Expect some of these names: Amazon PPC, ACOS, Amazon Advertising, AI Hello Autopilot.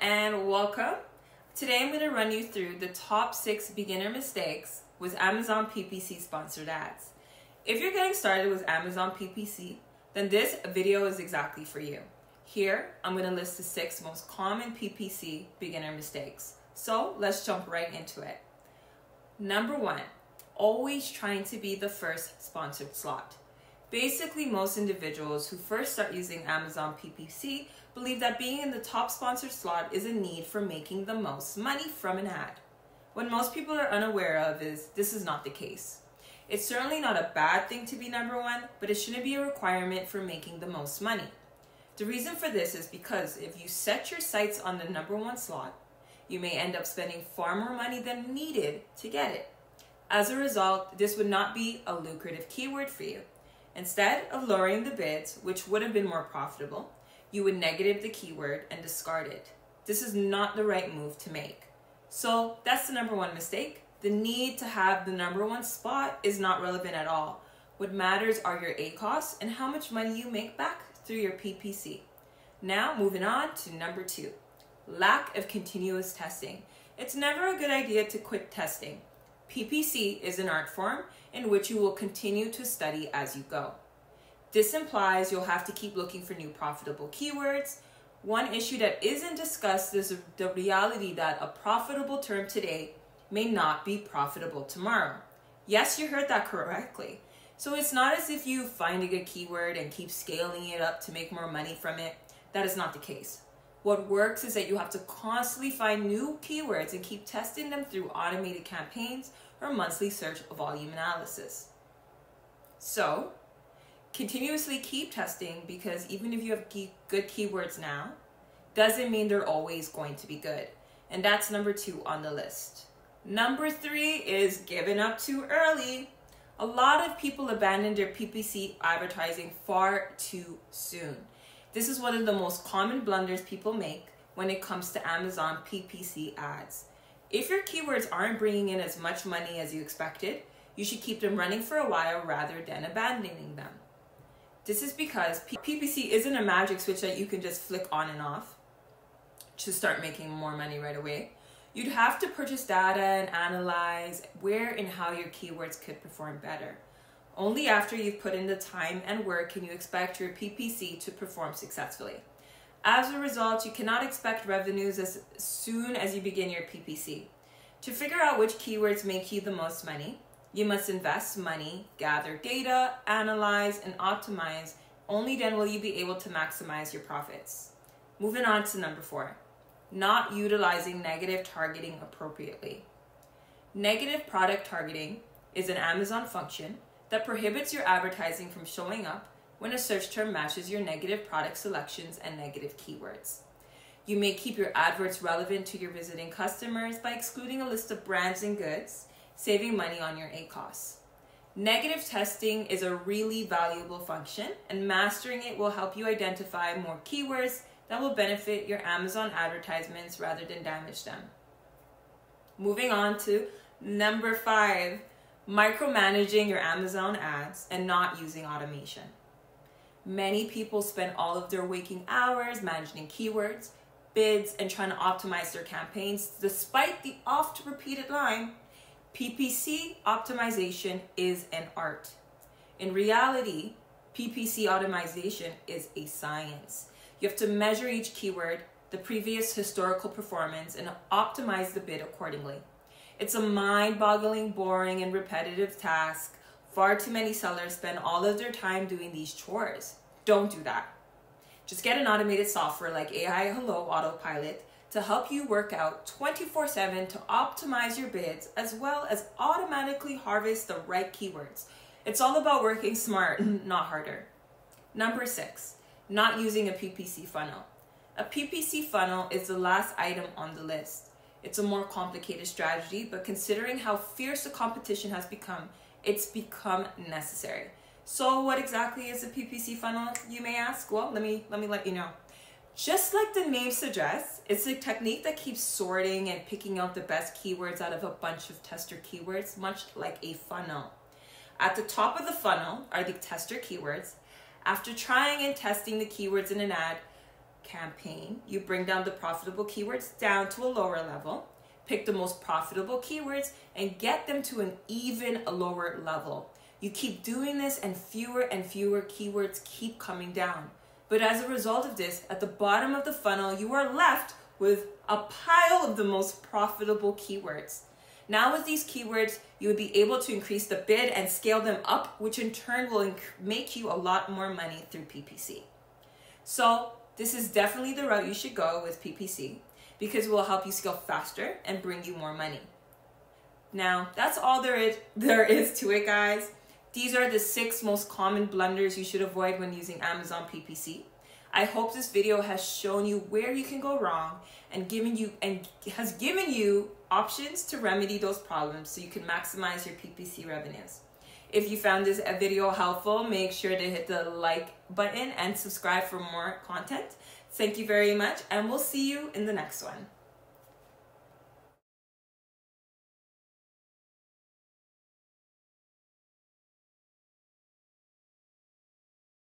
and welcome. Today I'm going to run you through the top 6 beginner mistakes with Amazon PPC sponsored ads. If you're getting started with Amazon PPC, then this video is exactly for you. Here, I'm going to list the 6 most common PPC beginner mistakes. So let's jump right into it. Number 1, always trying to be the first sponsored slot. Basically, most individuals who first start using Amazon PPC believe that being in the top sponsored slot is a need for making the most money from an ad. What most people are unaware of is this is not the case. It's certainly not a bad thing to be number 1, but it shouldn't be a requirement for making the most money. The reason for this is because if you set your sights on the number 1 slot, you may end up spending far more money than needed to get it. As a result, this would not be a lucrative keyword for you. Instead of lowering the bids, which would have been more profitable, you would negative the keyword and discard it. This is not the right move to make. So that's the number 1 mistake. The need to have the number 1 spot is not relevant at all. What matters are your ACOS and how much money you make back through your PPC. Now moving on to number 2, lack of continuous testing. It's never a good idea to quit testing. PPC is an art form in which you will continue to study as you go. This implies you'll have to keep looking for new profitable keywords. One issue that isn't discussed is the reality that a profitable term today may not be profitable tomorrow. Yes, you heard that correctly. So it's not as if you find a good keyword and keep scaling it up to make more money from it. That is not the case. What works is that you have to constantly find new keywords and keep testing them through automated campaigns or monthly search volume analysis. So, continuously keep testing, because even if you have good keywords now, doesn't mean they're always going to be good. And that's number 2 on the list. Number 3 is giving up too early. A lot of people abandon their PPC advertising far too soon. This is one of the most common blunders people make when it comes to Amazon PPC ads. If your keywords aren't bringing in as much money as you expected, you should keep them running for a while rather than abandoning them. This is because PPC isn't a magic switch that you can just flick on and off to start making more money right away. You'd have to purchase data and analyze where and how your keywords could perform better. Only after you've put in the time and work can you expect your PPC to perform successfully. As a result, you cannot expect revenues as soon as you begin your PPC. To figure out which keywords make you the most money, you must invest money, gather data, analyze, and optimize. Only then will you be able to maximize your profits. Moving on to number 4, not utilizing negative targeting appropriately. Negative product targeting is an Amazon function that prohibits your advertising from showing up when a search term matches your negative product selections and negative keywords. You may keep your adverts relevant to your visiting customers by excluding a list of brands and goods, saving money on your ACOS. Negative testing is a really valuable function, and mastering it will help you identify more keywords that will benefit your Amazon advertisements rather than damage them. Moving on to number 5, micromanaging your Amazon ads and not using automation. Many people spend all of their waking hours managing keywords, bids, and trying to optimize their campaigns despite the oft-repeated line, PPC optimization is an art. In reality, PPC optimization is a science. You have to measure each keyword, the previous historical performance, and optimize the bid accordingly. It's a mind-boggling, boring, and repetitive task. Far too many sellers spend all of their time doing these chores. Don't do that. Just get an automated software like AI Hello Autopilot to help you work out 24/7 to optimize your bids, as well as automatically harvest the right keywords. It's all about working smart, not harder. Number 6, not using a PPC funnel. A PPC funnel is the last item on the list. It's a more complicated strategy, but considering how fierce the competition has become, it's become necessary. So what exactly is a PPC funnel, you may ask? Well, let me let you know. Just like the name suggests, it's a technique that keeps sorting and picking out the best keywords out of a bunch of tester keywords, much like a funnel. At the top of the funnel are the tester keywords. After trying and testing the keywords in an ad, campaign, you bring down the profitable keywords down to a lower level, pick the most profitable keywords and get them to an even lower level. You keep doing this and fewer keywords keep coming down. But as a result of this, at the bottom of the funnel, you are left with a pile of the most profitable keywords. Now with these keywords, you would be able to increase the bid and scale them up, which in turn will make you a lot more money through PPC. So this is definitely the route you should go with PPC because it will help you scale faster and bring you more money. Now, that's all there is to it, guys. These are the 6 most common blunders you should avoid when using Amazon PPC. I hope this video has shown you where you can go wrong and has given you options to remedy those problems so you can maximize your PPC revenues. If you found this video helpful, make sure to hit the like button and subscribe for more content. Thank you very much, and we'll see you in the next one.